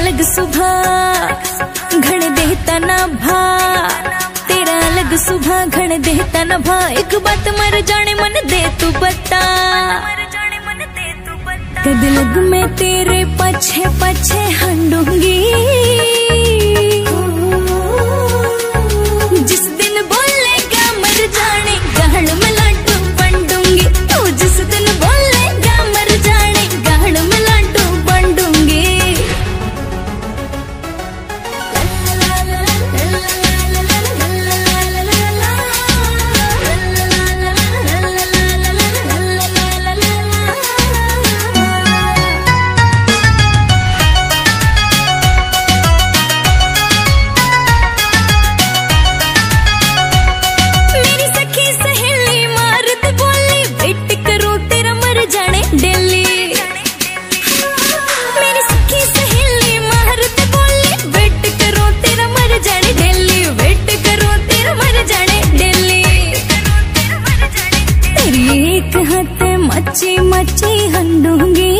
अलग सुबह घड़ देता ना भा, तेरा अलग सुबह घड़ देता ना भा। एक बात मर जाने मन दे तू बता, कद लग मैं तेरे पछे पछे हंडूंगी। मची मची हंडूंगी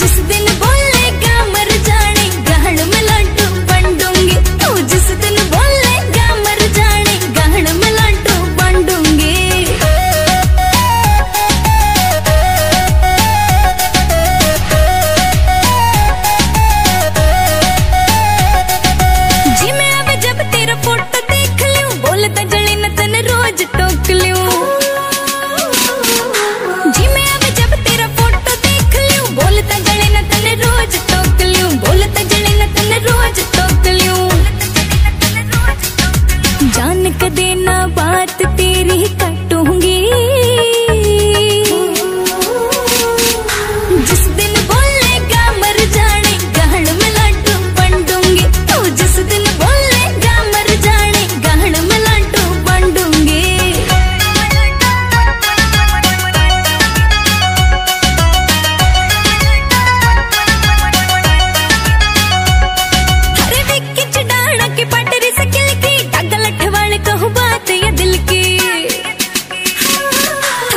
जिस दिन बोलेगा मर जाने गहन में लड्डू बंडूंगी। तू जिस दिन बोलेगा मर जाने गहन में लड्डू बंडूंगी। जी मैं अब जब तेरा फोटो देख लूं बोलता जले न तन रोज टोक लूं। जी मैं अब जब तेरा फोटो देख लूं बोलता जले न तन रोज टोक लूं, बोलता जले न तन रोज टोक लूं। जान के देना बात तेरी कटूंगी जिस दिन बोलेगा मर जाने गहन में लड्डू बंडूंगी। तू जिस दिन बोलेगा मर जाने गहन में लड्डू बंडूंगी। अरे विक्की चढ़ाना की पटरी शक्ल की डगल ठवाल कहूं बात ये दिल की।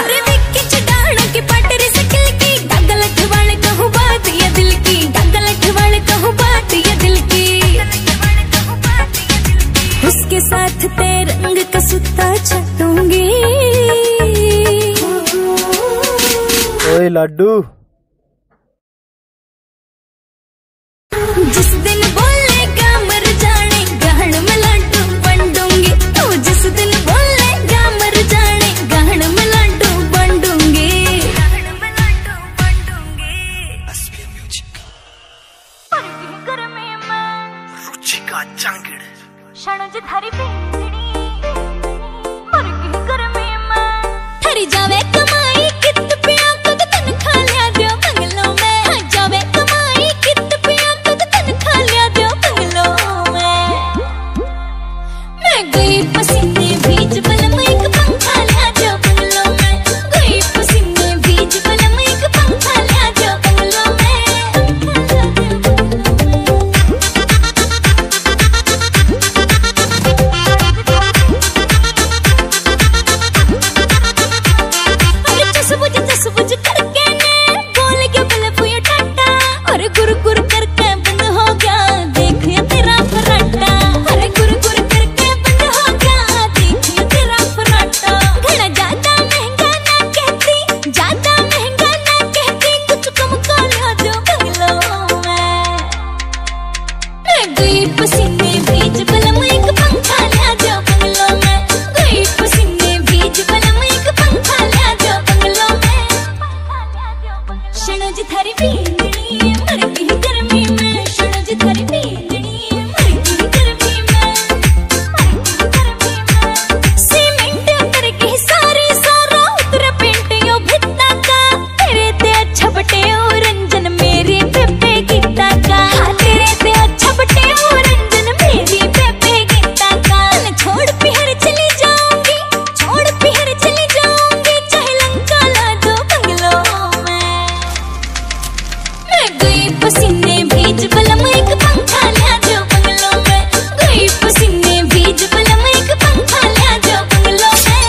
अरे विक्की चढ़ाना की पटरी शक्ल की डगल ठवाल कहूं बात ये दिल की, डगल ठवाल कहूं बात ये दिल की। उसके साथ ते रंग का सुता छटूंगी। ओए लड्डू जिस दिन बोलेगा मर जाने गहन में लड्डू बंडूंगी। तू जिस दिन बोलेगा मर जाने गहन में लड्डू बंडूंगी। रुचिका जांगिड़ थरी जावे कमाई कित पिया कुद तन खा लिया दियो बंगलों में। हाँ जावे कमाई कित पिया कुद तन खा लिया दियो बंगलों में। मैं गई पसीने भीज बलम एक पंखा लिया दियो बंगलों में। गई पसीने भीज बलम एक पंखा लिया दियो बंगलों में। अरे चस बुझ करके ने बोल के बल भूया टाटा। अरे गुर गुर करके बंद हो गया देखिए तेरा फराटा। अरे गुर गुर करके बंद हो गया देखिए तेरा फराटा। घड़ा ज्यादा महंगा ना कहती, ज्यादा महंगा ना कहती, कुछ कम कर ला दो बंगलों में। मैं गई पसीने भीज बलम एक पंखा लिया दियो बंगलों में। गई पसीने भीज बलम एक पंखा लिया दियो बंगलों में। सुनो जी थारी बींदड़ी मर गई गर्मी में। सुनो जी थारी बींदड़ी मर गई गर्मी में, मर गई गर्मी में। सीमेंट उतर गई सारी, सारा उतर पेंट यो भित्ता का। तेरे ते अच्छा बटे ओ रंजन मेरी पेपे गीता का। हाँ, तेरे ते अच्छा बटे ओ रंजन मेरी पेपे गीता का। न छोड़ पिहर चली जाऊंगी, छोड़ पिहर चली जाऊंगी, चाहे लंका ला दो बंगलों में। मैं गई पसीने भीज बलम एक पंखा लिया दियो बंगलों में। गई पसीने भीज बलम एक पंखा लिया दियो बंगलों में।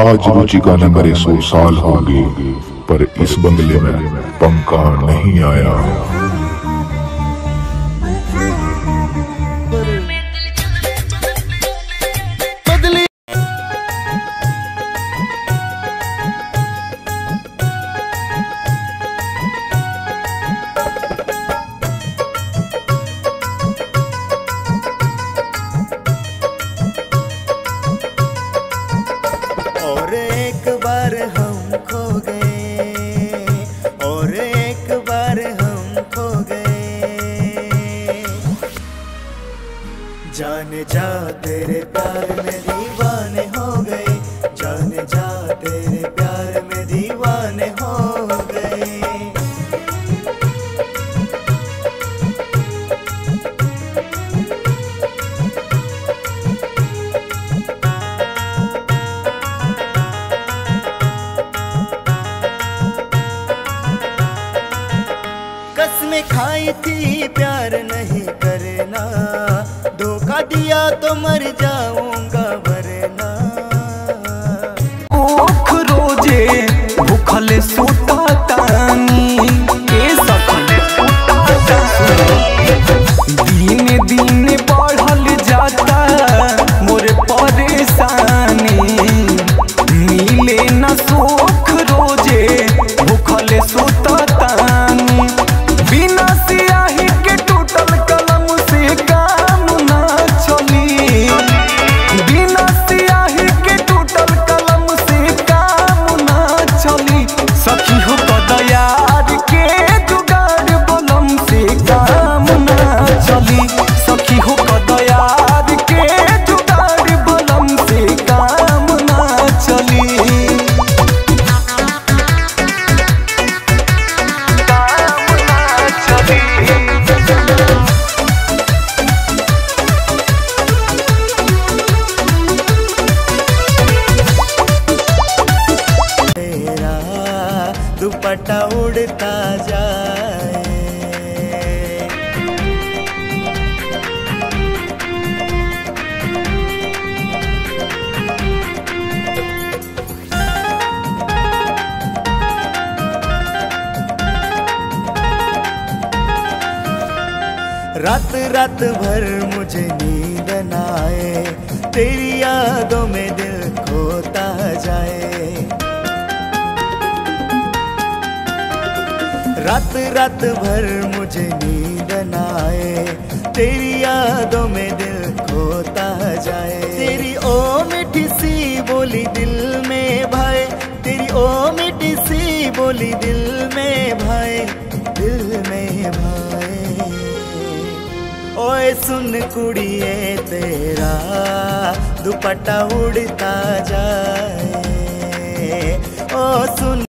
आज रुचिका नगर 100 साल हो गई, पर इस बंगले में पंखा नहीं आया। जाने जा तेरे प्यार में दीवाने हो गए, जाने जा तेरे प्यार में दीवाने हो गए। कसमें खाई थी प्यार नहीं करना, धोखा दिया तो मर जाऊंगा वरना। ओख रोजे भूखले सूता तानी, दिन दिन बढ़ल जाता मोर परेशानी। मिले न सोख रोजे भूखले सूता तानी, बिना सियाही के टूटल कलम से काम ना चली, बिना सियाही के टूटल कलम से काम ना चली। सखी हो तो दयार के जुगाड़ बलम से काम ना चली, सखी हो तो दयार के जुगाड़ बलम से काम ना चली। दुपट्टा उड़ता जाए, रात रात भर मुझे नींद न आए, तेरी यादों में दिल खोता जाए। रात रात भर मुझे नींद न आए, तेरी यादों में दिल खोता जाए। तेरी ओ मीठी सी बोली दिल में भाए, तेरी ओ मीठी सी बोली दिल में भाए, दिल में भाए। ओए सुन कुड़िए तेरा दुपट्टा उड़ता जाए, ओ सुन।